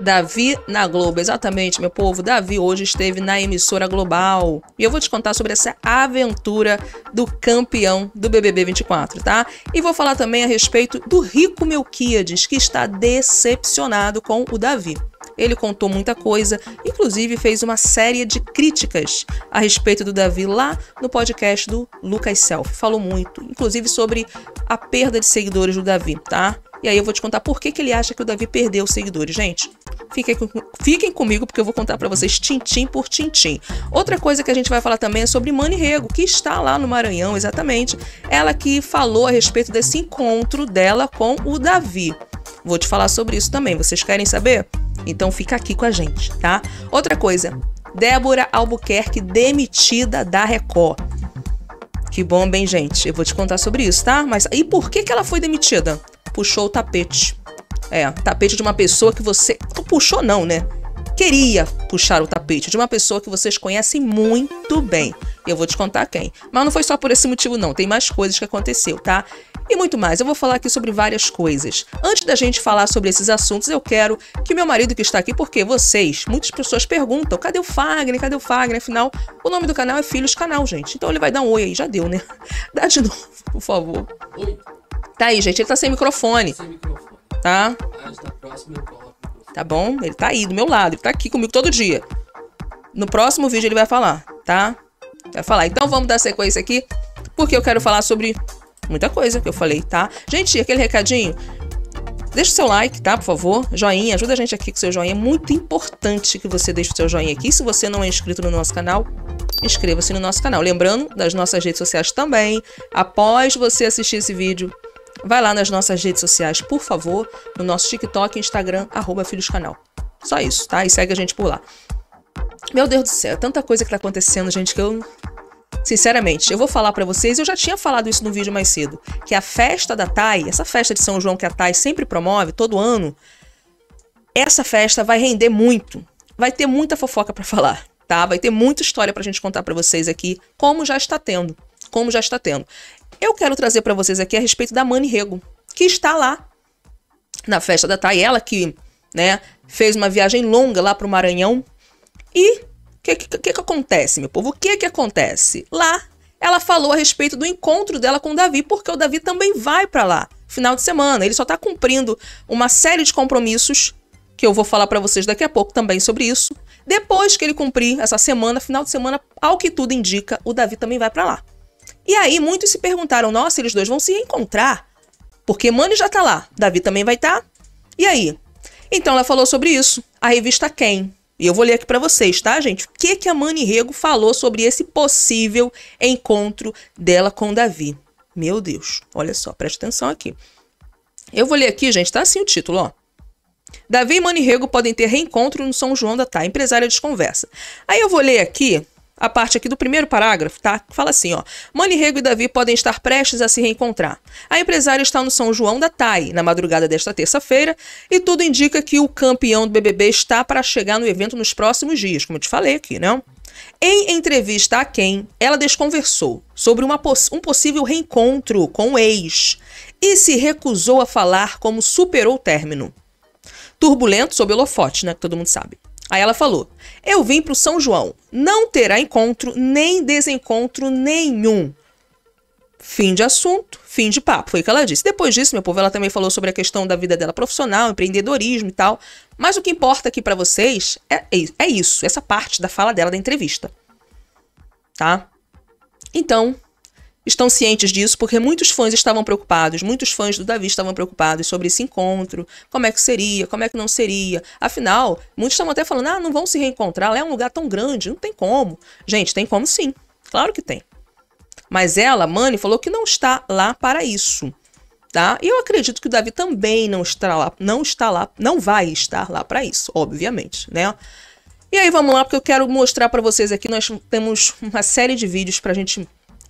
Davi na Globo. Exatamente, meu povo, Davi hoje esteve na emissora Global. E eu vou te contar sobre essa aventura do campeão do BBB24, tá? E vou falar também a respeito do Rico Melquiades, que está decepcionado com o Davi. Ele contou muita coisa, inclusive fez uma série de críticas a respeito do Davi lá no podcast do Lucas Self. Falou muito, inclusive sobre a perda de seguidores do Davi, tá? E aí eu vou te contar por que ele acha que o Davi perdeu os seguidores, gente. Fiquem comigo porque eu vou contar pra vocês tintim por tintim. Outra coisa que a gente vai falar também é sobre Mani Rego, que está lá no Maranhão, exatamente. Ela que falou a respeito desse encontro dela com o Davi. Vou te falar sobre isso também, vocês querem saber? Então fica aqui com a gente, tá? Outra coisa, Débora Albuquerque demitida da Record. Que bom, bem, gente? Eu vou te contar sobre isso, tá? Mas e por que ela foi demitida? Puxou o tapete. É, tapete de uma pessoa que você... Não puxou não, né? Queria puxar o tapete de uma pessoa que vocês conhecem muito bem. Eu vou te contar quem. Mas não foi só por esse motivo não, tem mais coisas que aconteceu, tá? E muito mais, eu vou falar aqui sobre várias coisas. Antes da gente falar sobre esses assuntos, eu quero que meu marido que está aqui, porque vocês, muitas pessoas perguntam, cadê o Fagner, cadê o Fagner? Afinal, o nome do canal é Filhos Canal, gente. Então ele vai dar um oi aí, já deu, né? Dá de novo, por favor. Oi. Tá aí, gente, ele tá sem microfone. Sem microfone. Tá? Mas na próxima eu coloco o microfone. Tá bom? Ele tá aí do meu lado, ele tá aqui comigo todo dia. No próximo vídeo ele vai falar, tá? Vai falar. Então vamos dar sequência aqui, porque eu quero falar sobre... muita coisa que eu falei, tá? Gente, aquele recadinho, deixa o seu like, tá? Por favor, joinha, ajuda a gente aqui com o seu joinha. É muito importante que você deixe o seu joinha aqui. Se você não é inscrito no nosso canal, inscreva-se no nosso canal. Lembrando das nossas redes sociais também. Após você assistir esse vídeo, vai lá nas nossas redes sociais, por favor, no nosso TikTok, Instagram, @filhoscanal. Só isso, tá? E segue a gente por lá. Meu Deus do céu, é tanta coisa que tá acontecendo, gente, que eu... Sinceramente, eu vou falar pra vocês, eu já tinha falado isso no vídeo mais cedo, que a festa da Thay, essa festa de São João que a Thay sempre promove, todo ano, essa festa vai render muito, vai ter muita fofoca pra falar, tá? Vai ter muita história pra gente contar pra vocês aqui, como já está tendo, como já está tendo. Eu quero trazer pra vocês aqui a respeito da Mani Rego, que está lá na festa da Thay, ela que, né, fez uma viagem longa lá pro Maranhão e... O que acontece, meu povo? O que acontece? Lá, ela falou a respeito do encontro dela com o Davi, porque o Davi também vai pra lá, final de semana. Ele só tá cumprindo uma série de compromissos, que eu vou falar pra vocês daqui a pouco também sobre isso. Depois que ele cumprir essa semana, final de semana, ao que tudo indica, o Davi também vai pra lá. E aí, muitos se perguntaram, nossa, eles dois vão se encontrar, porque Mani já tá lá, Davi também vai tá. E aí? Então, ela falou sobre isso, a revista Quem? E eu vou ler aqui pra vocês, tá, gente? O que a Mani Rego falou sobre esse possível encontro dela com o Davi? Meu Deus, olha só, presta atenção aqui. Eu vou ler aqui, gente, tá assim o título, ó. Davi e Mani Rego podem ter reencontro no São João da Thay, empresária desconversa. Aí eu vou ler aqui a parte aqui do primeiro parágrafo, tá? Fala assim, ó. Mani Rego e Davi podem estar prestes a se reencontrar. A empresária está no São João da Thay, na madrugada desta terça-feira, e tudo indica que o campeão do BBB está para chegar no evento nos próximos dias, como eu te falei aqui, né? Em entrevista a Quem, ela desconversou sobre um possível reencontro com o ex e se recusou a falar como superou o término. Turbulento sob holofote, né? Que todo mundo sabe. Aí ela falou, eu vim pro São João, não terá encontro nem desencontro nenhum. Fim de assunto, fim de papo, foi o que ela disse. Depois disso, meu povo, ela também falou sobre a questão da vida dela profissional, empreendedorismo e tal. Mas o que importa aqui pra vocês é isso, essa parte da fala dela da entrevista. Tá? Então, estão cientes disso porque muitos fãs estavam preocupados, muitos fãs do Davi estavam preocupados sobre esse encontro, como é que seria, como é que não seria. Afinal, muitos estavam até falando, ah, não vão se reencontrar, lá é um lugar tão grande, não tem como. Gente, tem como sim, claro que tem. Mas ela, Mani, falou que não está lá para isso, tá? E eu acredito que o Davi também não vai estar lá para isso, obviamente, né? E aí vamos lá, porque eu quero mostrar para vocês aqui, nós temos uma série de vídeos pra gente...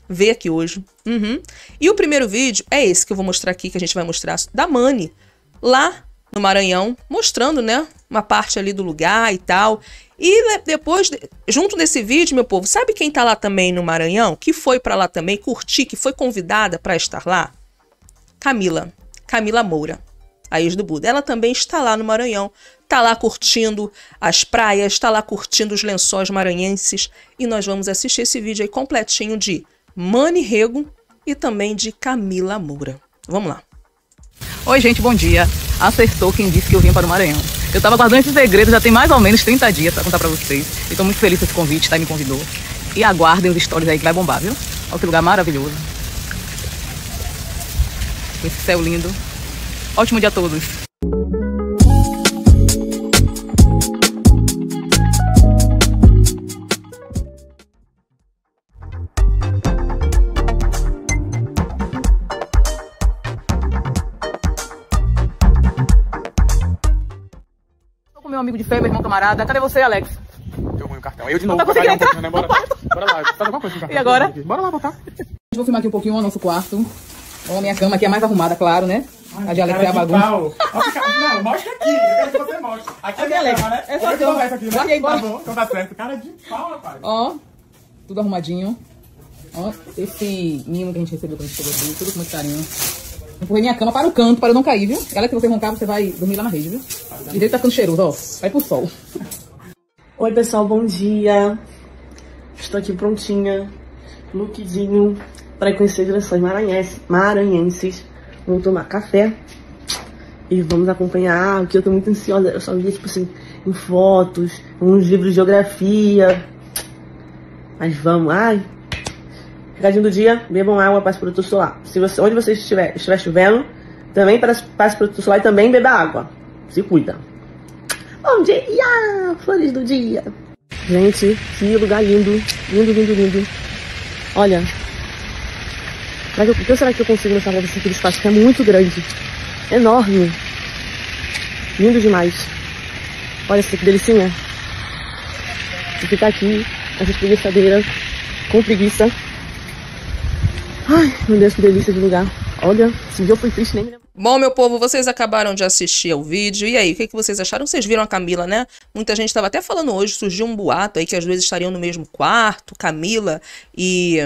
ver aqui hoje. Uhum. E o primeiro vídeo é esse que eu vou mostrar aqui, que a gente vai mostrar da Mani, lá no Maranhão, mostrando, né, uma parte ali do lugar e tal. E depois, junto nesse vídeo, meu povo, sabe quem tá lá também no Maranhão? Que foi pra lá também, curtir, que foi convidada pra estar lá? Camila Moura. a ex do Buda. Ela também está lá no Maranhão, está lá curtindo as praias, está lá curtindo os lençóis maranhenses. E nós vamos assistir esse vídeo aí completinho de Mani Rego e também de Camila Moura. Vamos lá. Oi, gente, bom dia. Acertou quem disse que eu vim para o Maranhão. Eu tava guardando esse segredo já tem mais ou menos 30 dias pra contar pra vocês. Eu tô muito feliz com esse convite, Thay me convidou. E aguardem os stories aí que vai bombar, viu? Olha que lugar maravilhoso. Esse céu lindo. Ótimo dia a todos. Amigo de fé, meu irmão camarada. Cadê você, Alex? Deu ruim o cartão. Eu de novo. Não tá conseguindo entrar? Né? Bora lá. Tá alguma coisa no cartão? E agora? Bora lá botar. Vou filmar aqui um pouquinho o nosso quarto. Ó, a minha cama aqui é mais arrumada, claro, né? Ai, a de Alex é a bagunça. Não, mostra aqui. Eu quero que você mostre. Aqui é minha Alex. Cama, né? É só cama. Aqui, né? Aí, tá bom, então tá certo. Cara de pau, rapaz. Ó, tudo arrumadinho. Ó, esse mimo que a gente recebeu quando a gente chegou aqui. Tudo com muito carinho. Empurrei minha cama para o canto, para eu não cair, viu? Ela que você roncar, você vai dormir lá na rede, viu? E dele tá ficando cheiroso, ó. Vai pro sol. Oi, pessoal, bom dia. Estou aqui prontinha, lookzinho, para conhecer as direções maranhenses. Vamos tomar café e vamos acompanhar, porque eu tô muito ansiosa. Eu só via, tipo assim, em fotos, uns livros de geografia. Mas vamos, ai... Recadinho do dia, bebam água, passe produto solar. Se você, onde você estiver chovendo, também passe produto solar e também beba água. Se cuida. Bom dia! Flores do dia! Gente, que lugar lindo. Lindo, lindo, lindo. Olha. Será que eu consigo mostrar pra vocês aquele espaço que é muito grande? Enorme. Lindo demais. Olha que delicinha. E ficar aqui, essa preguiçadeira, com preguiça. Ai, meu Deus, que delícia de lugar. Olha, esse dia eu fui triste, nem me lembro. Bom, meu povo, vocês acabaram de assistir ao vídeo. E aí, o que vocês acharam? Vocês viram a Camila, né? Muita gente estava até falando hoje, surgiu um boato aí que as duas estariam no mesmo quarto, Camila e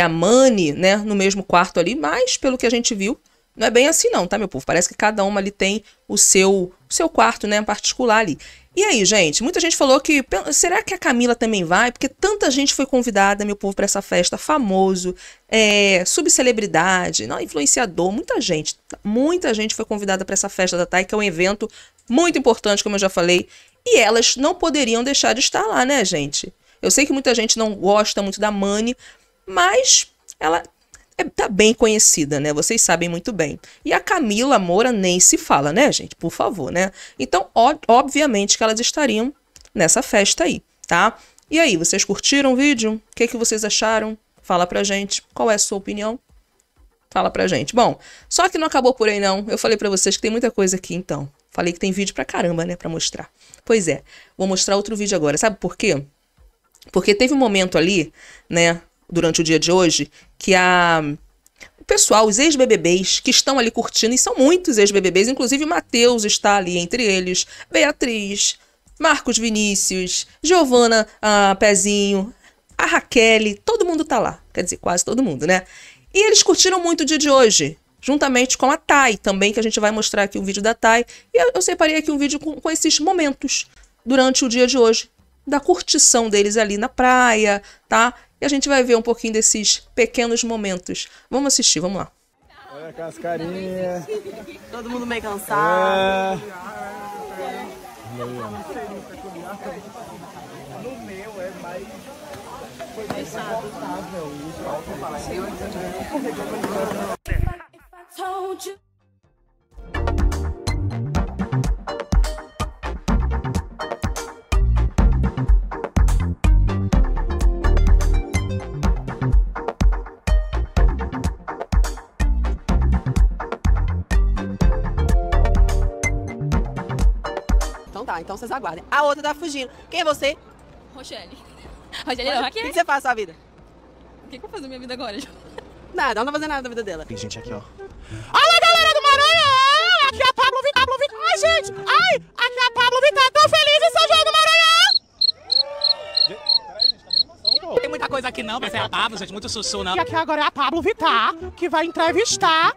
a Mani, né? No mesmo quarto ali, mas pelo que a gente viu, não é bem assim não, tá, meu povo? Parece que cada uma ali tem o seu quarto, né, particular ali. E aí, gente, muita gente falou que... Será que a Camila também vai? Porque tanta gente foi convidada, meu povo, para essa festa. Famoso, subcelebridade, não, influenciador, muita gente foi convidada para essa festa da Thay, que é um evento muito importante, como eu já falei. E elas não poderiam deixar de estar lá, né, gente? Eu sei que muita gente não gosta muito da Mani, mas ela... tá bem conhecida, né? Vocês sabem muito bem. E a Camila Moura nem se fala, né, gente? Por favor, né? Então, obviamente que elas estariam nessa festa aí, tá? E aí, vocês curtiram o vídeo? O que vocês acharam? Fala pra gente. Qual é a sua opinião? Fala pra gente. Bom, só que não acabou por aí, não. Eu falei pra vocês que tem muita coisa aqui, então. Falei que tem vídeo pra caramba, né? Pra mostrar. Pois é. Vou mostrar outro vídeo agora. Sabe por quê? Porque teve um momento ali, né? Durante o dia de hoje, que o pessoal, os ex-BBBs que estão ali curtindo, e são muitos ex-BBBs, inclusive o Matheus está ali entre eles, Beatriz, Marcos Vinícius, Giovana, Pezinho, a Raquel, todo mundo tá lá, quer dizer, quase todo mundo, né? E eles curtiram muito o dia de hoje, juntamente com a Thay também, que a gente vai mostrar aqui um vídeo da Thay, e eu separei aqui um vídeo com esses momentos durante o dia de hoje, da curtição deles ali na praia, tá? E a gente vai ver um pouquinho desses pequenos momentos. Vamos assistir, vamos lá. Olha a cascarinha. Todo mundo meio cansado. No meu é mais... Foi fechado. Então vocês aguardem. A outra tá fugindo. Quem é você? Rochelle. Rochelle não, Raquel. O que você faz na sua vida? O que eu vou fazer na minha vida agora? Nada, ela não vai fazer nada na vida dela. Tem gente aqui, ó. Olha a galera do Maranhão! Aqui é a Pablo Vitá, Pablo Vitá. Ai, gente! Ai! Aqui é a Pablo Vitá, tô feliz em São João do Maranhão! Peraí, gente, tá na emoção, pô. Tem muita coisa aqui não, mas é a Pablo, gente, muito sussu, não. E aqui agora é a Pablo Vitá, que vai entrevistar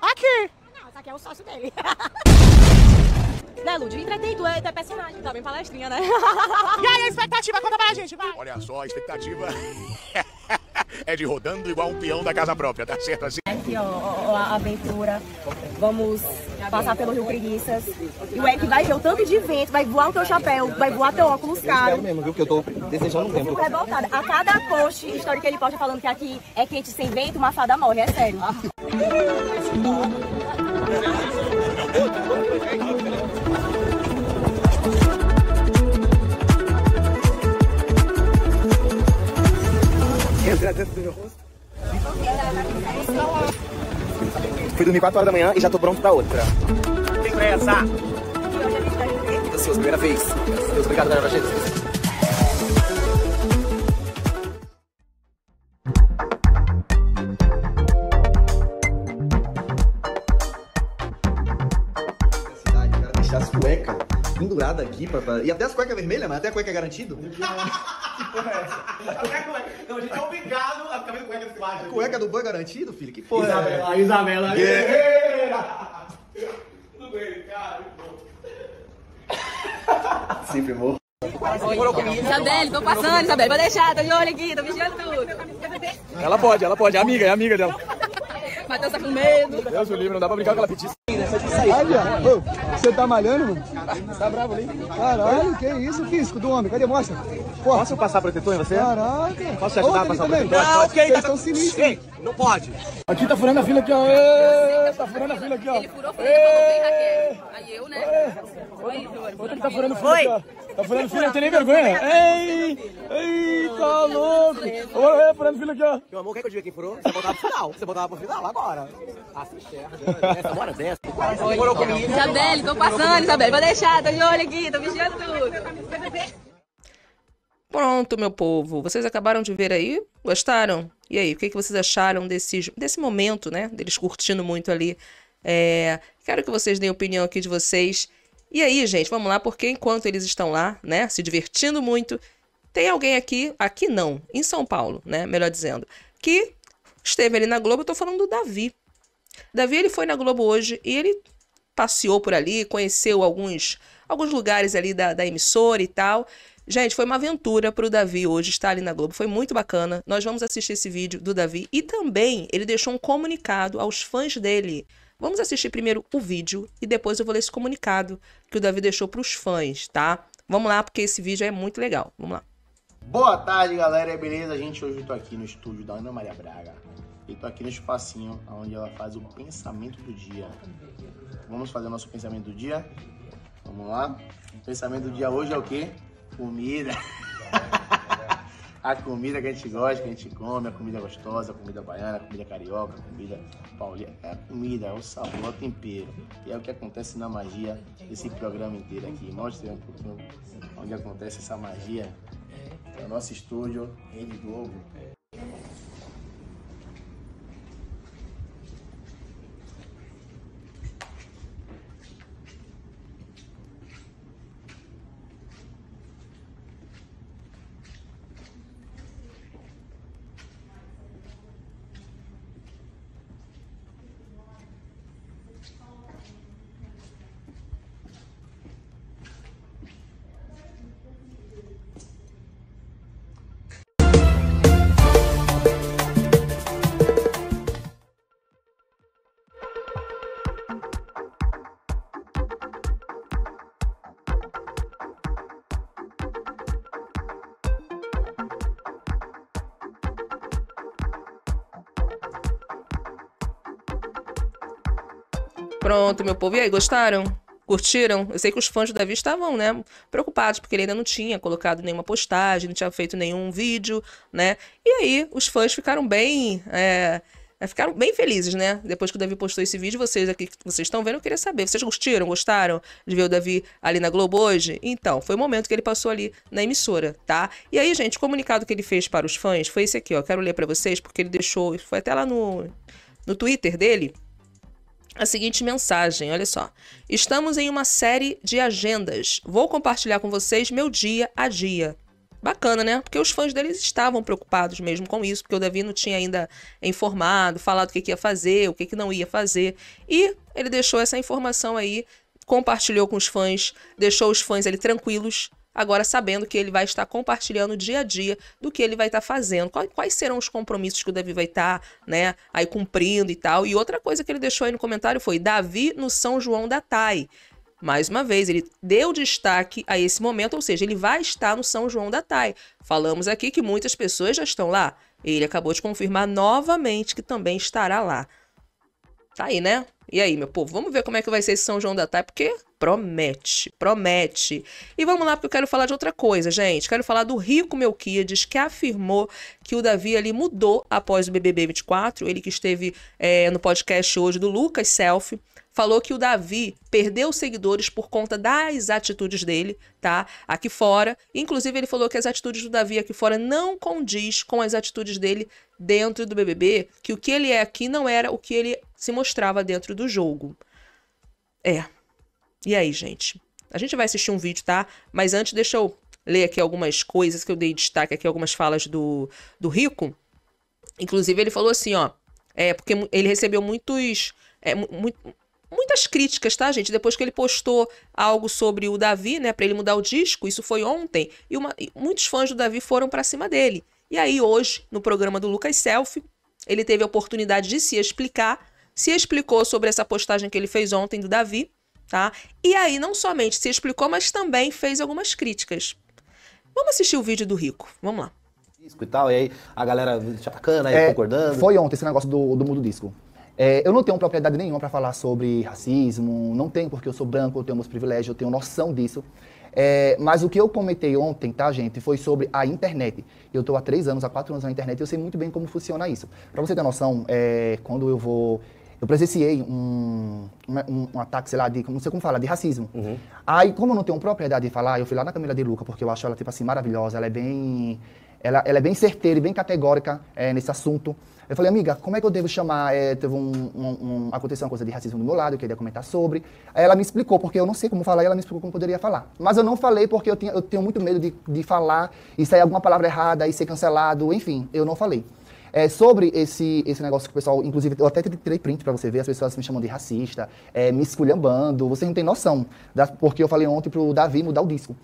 aqui. Raquel é o sócio dele. Né, Lúcio? Entretei tu, é personagem, tá bem palestrinha, né? E aí, a expectativa? Conta pra gente, vai! Olha só, a expectativa é de rodando igual um peão da casa própria, tá certo assim? Aqui, ó, a aventura. Vamos passar pelo Rio Preguiças. E o Eric vai ver o tanto de vento, vai voar o teu chapéu, vai voar teu óculos caro. Eu mesmo, viu? Que eu tô desejando um tempo. Eu fico revoltada. A cada post histórico que ele posta falando que aqui é quente sem vento, uma fada morre, é sério. Entrar dentro do meu rosto. Fui dormir 4 horas da manhã e já tô pronto pra outra. Tem pressa! Meu Deus, primeira vez. Meu Deus, obrigado, galera, pra gente. Pendurada aqui, pra... e até as cuecas vermelhas, mas até a cueca é garantido. Que porra é essa? Não, a gente é obrigado a ficar vendo cueca desse lado. Cueca do boi garantido, filho? Que porra Isabela, é? Isabela, guerreira! Tudo bem, cara, bom. Sempre morro. Isabela, tô passando, Isabela, vou deixar, tô de olho aqui, tô vigiando tudo. Ela pode, é amiga dela. Matheus tá com medo. Deus o livro, não dá pra brincar com ela petista. Olha, você tá malhando, mano? Você tá bravo ali? Caralho, que isso, físico do homem? Cadê? Mostra. Porra. Posso passar protetor em você? Caraca. Posso te ajudar a passar protetor? Não, vocês estão sinistros. Ei, não pode. Aqui tá furando a fila aqui, ó. Ei, tá furando a fila aqui, ó. Ele furou, foi Raquel. Aí eu, né? Outro que tá furando fila aqui, ó. Tá furando fila, não tem nem vergonha. Ei, tá louco. Ô, furando fila aqui, ó. Meu amor, quer que eu diga quem furou? Você botava pro final. Você botava pro final agora. Ah, se enxerga. Essa hora dessa. Isabela, tô passando, Isabela, vou deixar, tô de olho aqui, tô vigiando tudo. Pronto, meu povo, vocês acabaram de ver aí? Gostaram? E aí, o que vocês acharam desse momento, né? Deles curtindo muito ali. Quero que vocês deem opinião aqui de vocês. E aí, gente, vamos lá, porque enquanto eles estão lá, né, se divertindo muito, tem alguém aqui não, em São Paulo, né, melhor dizendo, que esteve ali na Globo. Eu tô falando do Davi. Davi, ele foi na Globo hoje e ele passeou por ali, conheceu alguns lugares ali da emissora e tal. Gente, foi uma aventura pro Davi hoje estar ali na Globo, foi muito bacana. Nós vamos assistir esse vídeo do Davi e também ele deixou um comunicado aos fãs dele. Vamos assistir primeiro o vídeo e depois eu vou ler esse comunicado que o Davi deixou pros fãs, tá? Vamos lá, porque esse vídeo é muito legal. Vamos lá. Boa tarde, galera, beleza? Gente, hoje eu tô aqui no estúdio da Ana Maria Braga. Eu tô aqui no espacinho onde ela faz o pensamento do dia. Vamos fazer o nosso pensamento do dia? Vamos lá? O pensamento do dia hoje é o quê? Comida. A comida que a gente gosta, que a gente come, a comida gostosa, a comida baiana, a comida carioca, a comida paulista. É a comida, é o sabor, é o tempero. E é o que acontece na magia desse programa inteiro aqui. Mostra um pouquinho onde acontece essa magia. É o nosso estúdio, Rede Globo. Pronto, meu povo. E aí, gostaram? Curtiram? Eu sei que os fãs do Davi estavam, né, preocupados, porque ele ainda não tinha colocado nenhuma postagem, não tinha feito nenhum vídeo, né? E aí, os fãs ficaram bem felizes, né? Depois que o Davi postou esse vídeo, vocês aqui que vocês estão vendo, eu queria saber. Vocês gostaram de ver o Davi ali na Globo hoje? Então, foi o momento que ele passou ali na emissora, tá? E aí, gente, o comunicado que ele fez para os fãs foi esse aqui, ó. Quero ler para vocês, porque ele deixou... Foi até lá no Twitter dele... A seguinte mensagem, olha só. Estamos em uma série de agendas. Vou compartilhar com vocês meu dia a dia. Bacana, né? Porque os fãs deles estavam preocupados mesmo com isso, porque o Davi não tinha ainda informado, falado o que ia fazer, o que não ia fazer. E ele deixou essa informação aí, compartilhou com os fãs, deixou os fãs ali tranquilos, agora sabendo que ele vai estar compartilhando o dia a dia do que ele vai estar fazendo, quais serão os compromissos que o Davi vai estar, né, aí cumprindo e tal. E outra coisa que ele deixou aí no comentário foi Davi no São João da Thay. Mais uma vez, ele deu destaque a esse momento, ou seja, ele vai estar no São João da Thay. Falamos aqui que muitas pessoas já estão lá. Ele acabou de confirmar novamente que também estará lá. Tá aí, né? E aí, meu povo, vamos ver como é que vai ser esse São João da Thay, porque promete, promete. E vamos lá, porque eu quero falar de outra coisa, gente. Quero falar do Rico Melquiades, que afirmou que o Davi ali mudou após o BBB24. Ele que esteve no podcast hoje do Lucas Self, falou que o Davi perdeu seguidores por conta das atitudes dele, tá? Aqui fora. Inclusive, ele falou que as atitudes do Davi aqui fora não condiz com as atitudes dele dentro do BBB, que o que ele é aqui não era o que ele se mostrava dentro do jogo. É. E aí, gente? A gente vai assistir um vídeo, tá? Mas antes, deixa eu ler aqui algumas coisas que eu dei destaque aqui, algumas falas do Rico. Inclusive, ele falou assim, ó, porque ele recebeu muitas críticas, tá, gente? Depois que ele postou algo sobre o Davi, né, pra ele mudar o disco, isso foi ontem, e muitos fãs do Davi foram pra cima dele. E aí, hoje, no programa do Lucas Selfie, ele teve a oportunidade de se explicar, se explicou sobre essa postagem que ele fez ontem do Davi, tá? E aí, não somente se explicou, mas também fez algumas críticas. Vamos assistir o vídeo do Rico, vamos lá. Disco e tal, e aí a galera atacando, aí concordando. Foi ontem esse negócio do mundo disco. Eu não tenho propriedade nenhuma para falar sobre racismo, não tenho, porque eu sou branco, eu tenho meus privilégios, eu tenho noção disso. Mas o que eu comentei ontem, tá, gente, foi sobre a internet. Eu estou há 3 anos, há 4 anos na internet e eu sei muito bem como funciona isso. Para você ter noção, quando eu presenciei um ataque, sei lá, não sei como falar, de racismo. Uhum. Aí, como eu não tenho propriedade de falar, eu fui lá na Camila de Luca, porque eu acho ela, tipo assim, maravilhosa, ela é bem... Ela é bem certeira e bem categórica nesse assunto. Eu falei, amiga, como é que eu devo chamar? Teve aconteceu uma coisa de racismo do meu lado, eu queria comentar sobre. Aí ela me explicou, porque eu não sei como falar, e ela me explicou como poderia falar. Mas eu não falei porque eu tenho muito medo de falar e sair alguma palavra errada e ser cancelado, enfim, eu não falei. Sobre esse negócio que o pessoal, inclusive, eu até tirei print pra você ver, as pessoas me chamam de racista, me esculhambando, vocês não têm noção, porque eu falei ontem pro Davi mudar o disco.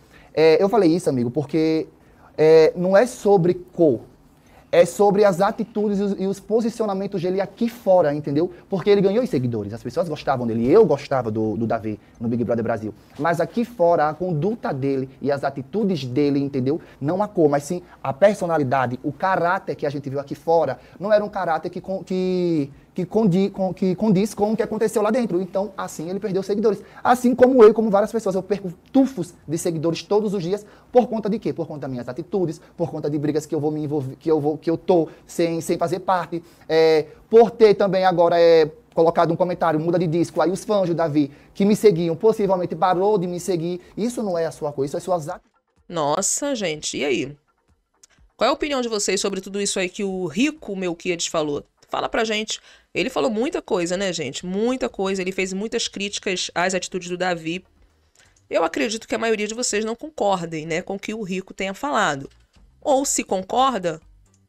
Eu falei isso, amigo, porque... não é sobre cor, é sobre as atitudes e os posicionamentos dele aqui fora, entendeu? Porque ele ganhou os seguidores, as pessoas gostavam dele, eu gostava do Davi no Big Brother Brasil. Mas aqui fora, a conduta dele e as atitudes dele, entendeu? Não a cor, mas sim a personalidade, o caráter que a gente viu aqui fora, não era um caráter que condiz com o que aconteceu lá dentro. Então, assim, ele perdeu seguidores. Assim como eu, como várias pessoas, eu perco tufos de seguidores todos os dias. Por conta de quê? Por conta das minhas atitudes, por conta de brigas que eu vou me envolver, que eu tô sem fazer parte. Por ter também agora colocado um comentário, muda de disco, aí os fãs do Davi que me seguiam, possivelmente parou de me seguir. Isso não é a sua coisa, isso é suas atitudes. Nossa, gente, e aí? Qual é a opinião de vocês sobre tudo isso aí que o Rico Melquiades falou? Fala pra gente. Ele falou muita coisa, né, gente? Muita coisa. Ele fez muitas críticas às atitudes do Davi. Eu acredito que a maioria de vocês não concordem, né, com o que o Rico tenha falado. Ou se concorda,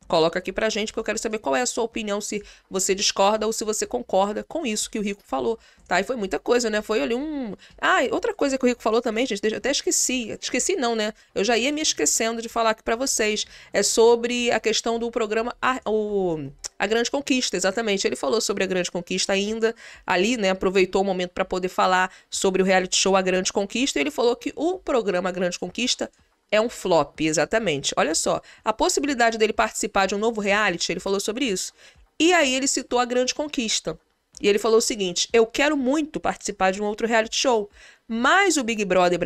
coloca aqui pra gente, porque eu quero saber qual é a sua opinião, se você discorda ou se você concorda com isso que o Rico falou, tá? E foi muita coisa, né? Foi ali um... Ah, outra coisa que o Rico falou também, gente, eu até esqueci. Esqueci não, né? Eu já ia me esquecendo de falar aqui pra vocês. É sobre a questão do programa... A Grande Conquista, exatamente. Ele falou sobre A Grande Conquista ainda, ali, né, aproveitou o momento para poder falar sobre o reality show A Grande Conquista, e ele falou que o programa A Grande Conquista é um flop, exatamente. Olha só, a possibilidade dele participar de um novo reality, ele falou sobre isso. E aí ele citou A Grande Conquista. E ele falou o seguinte, eu quero muito participar de um outro reality show, mas o Big Brother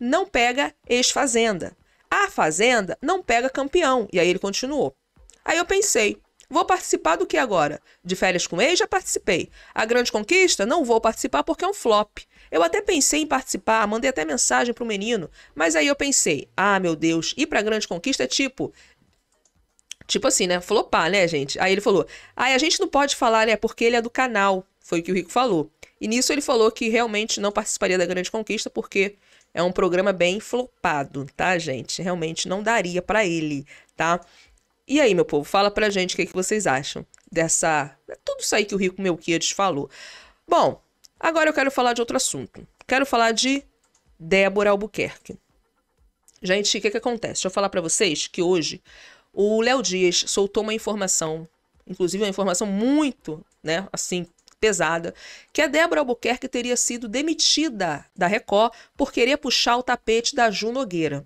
não pega ex-fazenda. A Fazenda não pega campeão. E aí ele continuou. Aí eu pensei, vou participar do que agora? De Férias com Ex, já participei. A Grande Conquista, não vou participar porque é um flop. Eu até pensei em participar, mandei até mensagem pro menino, mas aí eu pensei, ah, meu Deus, ir pra Grande Conquista é tipo assim, né, flopar, né, gente? Aí ele falou, a gente não pode falar, né, porque ele é do canal, foi o que o Rico falou. E nisso ele falou que realmente não participaria da Grande Conquista porque é um programa bem flopado, tá, gente? Realmente não daria pra ele, tá? E aí, meu povo, fala pra gente o que, que vocês acham dessa... Tudo isso aí que o Rico Melquiades falou. Bom, agora eu quero falar de outro assunto. Quero falar de Débora Albuquerque. Gente, o que que acontece? Deixa eu falar pra vocês que hoje o Léo Dias soltou uma informação, inclusive uma informação muito, né, assim, pesada, que a Débora Albuquerque teria sido demitida da Record por querer puxar o tapete da Ju Nogueira.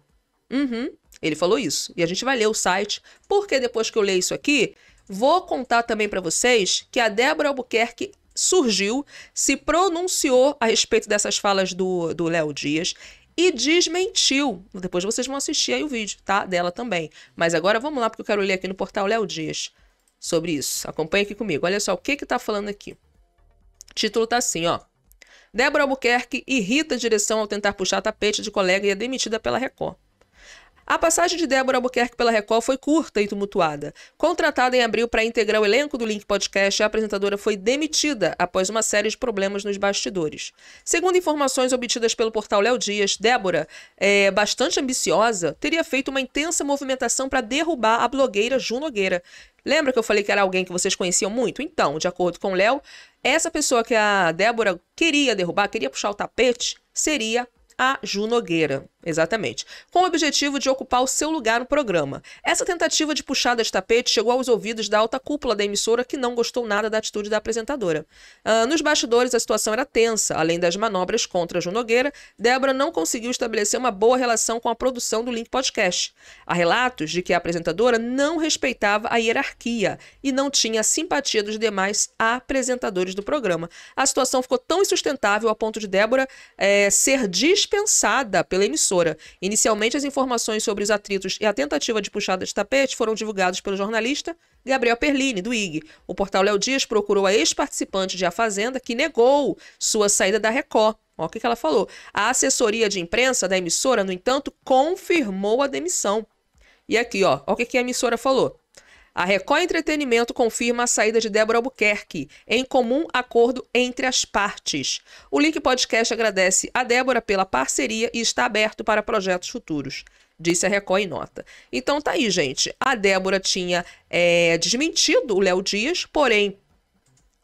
Ele falou isso. E a gente vai ler o site, porque depois que eu ler isso aqui, vou contar também para vocês que a Débora Albuquerque surgiu, se pronunciou a respeito dessas falas do Léo Dias e desmentiu. Depois vocês vão assistir aí o vídeo, tá? Dela também. Mas agora vamos lá, porque eu quero ler aqui no portal Léo Dias sobre isso. Acompanha aqui comigo. Olha só o que que tá falando aqui. O título tá assim, ó. Débora Albuquerque irrita a direção ao tentar puxar tapete de colega e é demitida pela Record. A passagem de Débora Albuquerque pela Record foi curta e tumultuada. Contratada em abril para integrar o elenco do Link Podcast, a apresentadora foi demitida após uma série de problemas nos bastidores. Segundo informações obtidas pelo portal Léo Dias, Débora, bastante ambiciosa, teria feito uma intensa movimentação para derrubar a blogueira Ju Nogueira. Lembra que eu falei que era alguém que vocês conheciam muito? Então, de acordo com o Léo, essa pessoa que a Débora queria derrubar, queria puxar o tapete, seria a Ju Nogueira, exatamente, com o objetivo de ocupar o seu lugar no programa. Essa tentativa de puxada de tapete chegou aos ouvidos da alta cúpula da emissora, que não gostou nada da atitude da apresentadora. Nos bastidores, a situação era tensa. Além das manobras contra a Ju Nogueira, Débora não conseguiu estabelecer uma boa relação com a produção do Link Podcast. Há relatos de que a apresentadora não respeitava a hierarquia e não tinha a simpatia dos demais apresentadores do programa. A situação ficou tão insustentável a ponto de Débora ser dispensada pela emissora. Inicialmente, as informações sobre os atritos e a tentativa de puxada de tapete foram divulgados pelo jornalista Gabriel Perline, do IG. O portal Léo Dias procurou a ex-participante de A Fazenda, que negou sua saída da Record. Olha o que ela falou. A assessoria de imprensa da emissora, no entanto, confirmou a demissão. E aqui, ó, olha o que a emissora falou. A Record Entretenimento confirma a saída de Débora Albuquerque, em comum acordo entre as partes. O Link Podcast agradece a Débora pela parceria e está aberto para projetos futuros, disse a Record em nota. Então tá aí, gente. A Débora tinha desmentido o Léo Dias, porém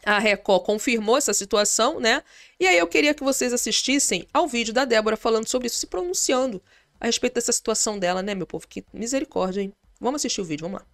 a Record confirmou essa situação, né? E aí eu queria que vocês assistissem ao vídeo da Débora falando sobre isso, se pronunciando a respeito dessa situação dela, né, meu povo? Que misericórdia, hein? Vamos assistir o vídeo, vamos lá.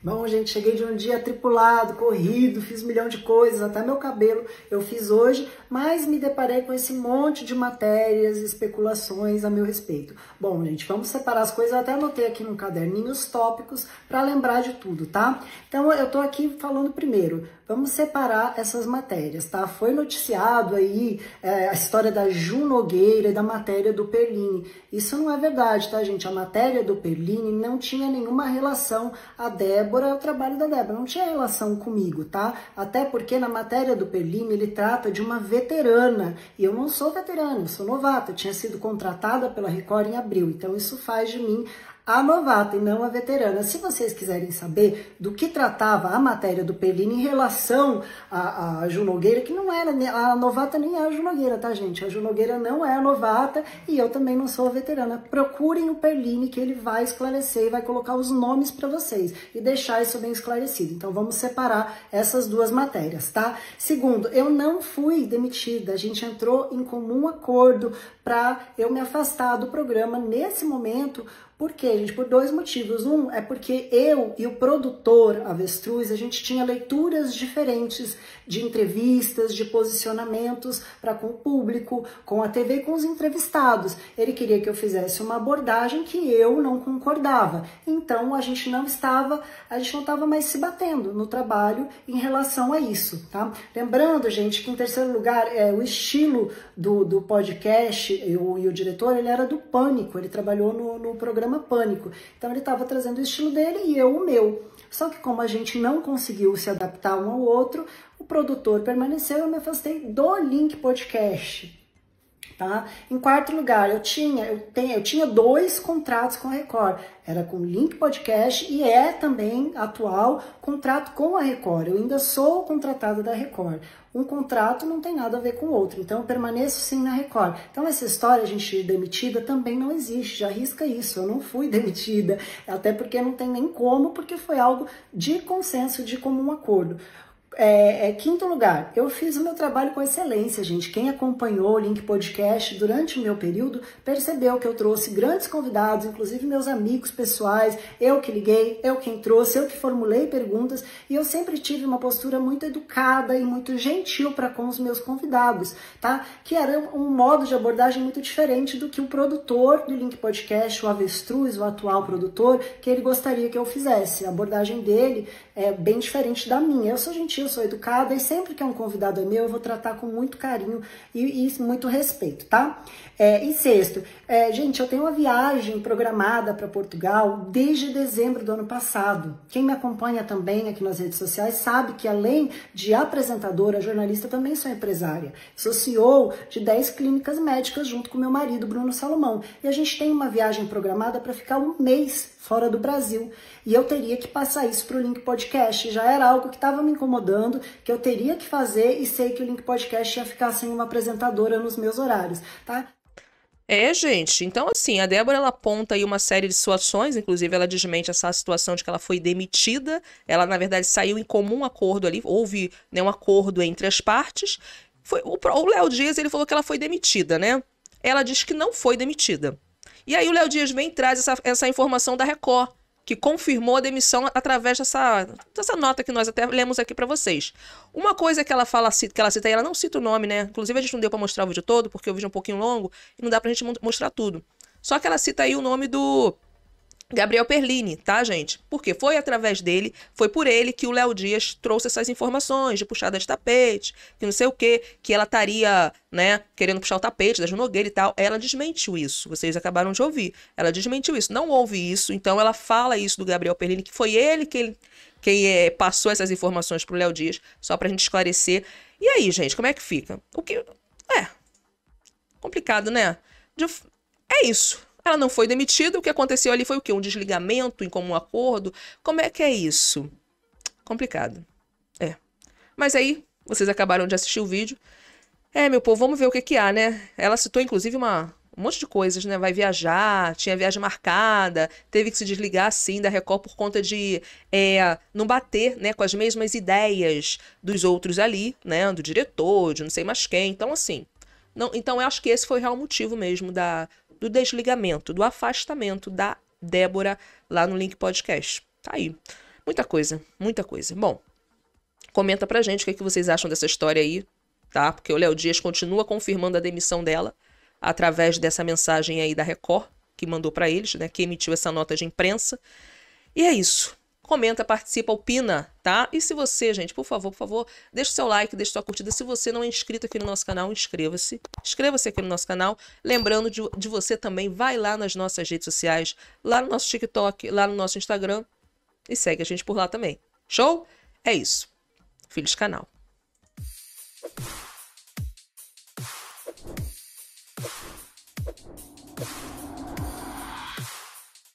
Bom, gente, cheguei de um dia atribulado, corrido, fiz 1 milhão de coisas, até meu cabelo eu fiz hoje, mas me deparei com esse monte de matérias e especulações a meu respeito. Bom, gente, vamos separar as coisas, eu até anotei aqui num caderninho os tópicos para lembrar de tudo, tá? Então, eu tô aqui falando primeiro, vamos separar essas matérias, tá? Foi noticiado aí a história da Ju Nogueira e da matéria do Perline. Isso não é verdade, tá, gente? A matéria do Perline não tinha nenhuma relação a Débora. É o trabalho da Débora, não tinha relação comigo, tá? Até porque na matéria do Perline ele trata de uma veterana, e eu não sou veterana, eu sou novata, eu tinha sido contratada pela Record em abril, então isso faz de mim a novata e não a veterana. Se vocês quiserem saber do que tratava a matéria do Perline em relação à Ju Nogueira, que não era a novata nem a Ju Nogueira, tá, gente? A Ju Nogueira não é a novata e eu também não sou a veterana. Procurem o Perline que ele vai esclarecer e vai colocar os nomes para vocês e deixar isso bem esclarecido. Então vamos separar essas duas matérias, tá? Segundo, eu não fui demitida, a gente entrou em comum acordo para eu me afastar do programa nesse momento. Por quê, gente? Por 2 motivos. Um, é porque eu e o produtor Avestruz, a gente tinha leituras diferentes de entrevistas, de posicionamentos para com o público, com a TV e com os entrevistados. Ele queria que eu fizesse uma abordagem que eu não concordava. Então, a gente não estava mais se batendo no trabalho em relação a isso, tá? Lembrando, gente, que em terceiro lugar, o estilo do podcast e o diretor, ele era do Pânico, ele trabalhou no programa Pânico. Então ele estava trazendo o estilo dele e eu o meu. Só que como a gente não conseguiu se adaptar um ao outro, o produtor permaneceu e eu me afastei do Link Podcast. tá? Em quarto lugar, eu tinha dois contratos com a Record. Era com o Link Podcast e é também atual contrato com a Record. Eu ainda sou contratada da Record. Um contrato não tem nada a ver com o outro, então eu permaneço sim na Record. Então essa história, gente, demitida também não existe, já risca isso, eu não fui demitida, até porque não tem nem como, porque foi algo de consenso, de comum acordo. Quinto lugar, eu fiz o meu trabalho com excelência, gente. Quem acompanhou o Link Podcast durante o meu período percebeu que eu trouxe grandes convidados, inclusive meus amigos pessoais, eu que liguei, eu quem trouxe, eu que formulei perguntas, e eu sempre tive uma postura muito educada e muito gentil para com os meus convidados, tá? Que era um modo de abordagem muito diferente do que o produtor do Link Podcast, o Avestruz, o atual produtor, que ele gostaria que eu fizesse. A abordagem dele é bem diferente da minha. Eu sou gentil, eu sou educada e sempre que um convidado é meu, eu vou tratar com muito carinho e muito respeito, tá? E sexto, gente, eu tenho uma viagem programada para Portugal desde dezembro do ano passado. Quem me acompanha também aqui nas redes sociais sabe que além de apresentadora, jornalista, também sou empresária. Sou CEO de 10 clínicas médicas junto com meu marido, Bruno Salomão. E a gente tem uma viagem programada para ficar um mês fora do Brasil. E eu teria que passar isso para o Link Podcast. Já era algo que estava me incomodando, que eu teria que fazer, e sei que o Link Podcast ia ficar sem uma apresentadora nos meus horários, tá? Gente, então assim, a Débora, ela aponta aí uma série de situações, inclusive ela desmente essa situação de que ela foi demitida, ela na verdade saiu em comum acordo ali, houve, né, um acordo entre as partes. Foi, o Léo Dias, ele falou que ela foi demitida, né? Ela diz que não foi demitida. E aí o Léo Dias vem e traz essa informação da Record, que confirmou a demissão através dessa nota que nós até lemos aqui para vocês. Uma coisa que ela fala, que ela cita, e ela não cita o nome, né? Inclusive a gente não deu para mostrar o vídeo todo, porque o vídeo é um pouquinho longo e não dá pra gente mostrar tudo. Só que ela cita aí o nome do Gabriel Perline, tá, gente? Porque foi através dele, foi por ele que o Léo Dias trouxe essas informações de puxada de tapete, que não sei o quê, que ela estaria, né, querendo puxar o tapete da Ju Nogueira e tal. Ela desmentiu isso, vocês acabaram de ouvir. Ela desmentiu isso, não houve isso. Então ela fala isso do Gabriel Perline, que foi ele quem passou essas informações pro Léo Dias, só pra gente esclarecer. E aí, gente, como é que fica? O que... complicado, né? É isso. Ela não foi demitida, o que aconteceu ali foi o quê? Um desligamento em comum acordo? Como é que é isso? Complicado. Mas aí, vocês acabaram de assistir o vídeo. Meu povo, vamos ver o que há, né? Ela citou, inclusive, um monte de coisas, né? Vai viajar, tinha viagem marcada, teve que se desligar, assim, da Record por conta de não bater, né, com as mesmas ideias dos outros ali, né? Do diretor, de não sei mais quem. Então, assim, não, então eu acho que esse foi o real motivo mesmo do desligamento, do afastamento da Débora lá no Link Podcast. Tá aí. Muita coisa, muita coisa. Bom, comenta pra gente o que vocês acham dessa história aí, tá? Porque o Léo Dias continua confirmando a demissão dela através dessa mensagem aí da Record, que mandou pra eles, né? Que emitiu essa nota de imprensa. E é isso. Comenta, participa, opina, tá? E se você, gente, por favor, deixa o seu like, deixa sua curtida. Se você não é inscrito aqui no nosso canal, inscreva-se. Inscreva-se aqui no nosso canal. Lembrando de você também, vai lá nas nossas redes sociais, lá no nosso TikTok, lá no nosso Instagram e segue a gente por lá também. Show? É isso. Filhos Canal.